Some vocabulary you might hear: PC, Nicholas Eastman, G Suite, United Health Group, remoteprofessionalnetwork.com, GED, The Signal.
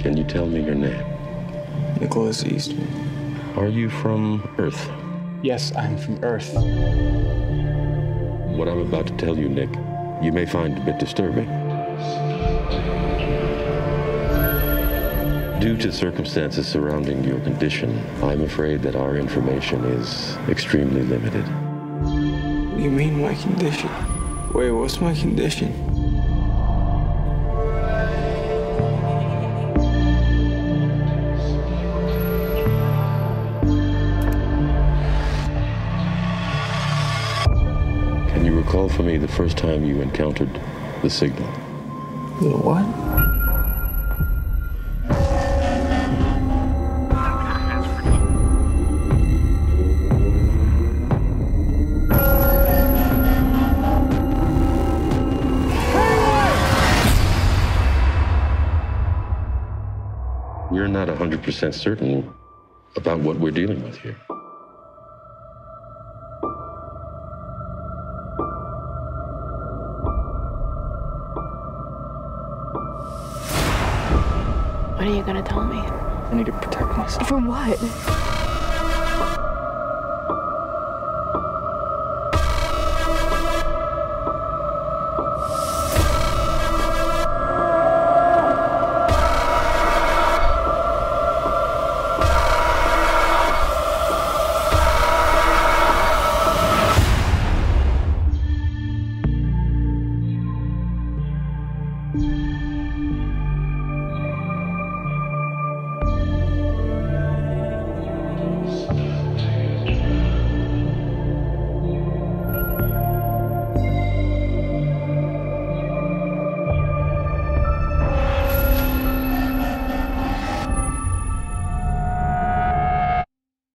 Can you tell me your name? Nicholas Eastman. Are you from Earth? Yes, I'm from Earth. What I'm about to tell you, Nick, you may find a bit disturbing. Due to circumstances surrounding your condition, I'm afraid that our information is extremely limited. What do you mean, my condition? Wait, what's my condition? Can you recall for me the first time you encountered the signal? The what? We're not 100% certain about what we're dealing with here. What are you gonna tell me? I need to protect myself. From what?